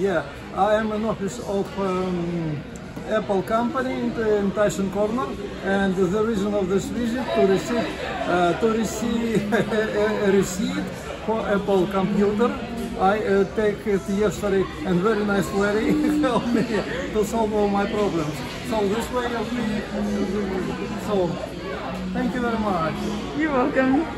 Yeah, I am an office of Apple company in Tyson Corner, and the reason of this visit to receive a receipt for Apple computer. I take it yesterday and very nice way help me to solve all my problems. So this way of me. So thank you very much. You're welcome.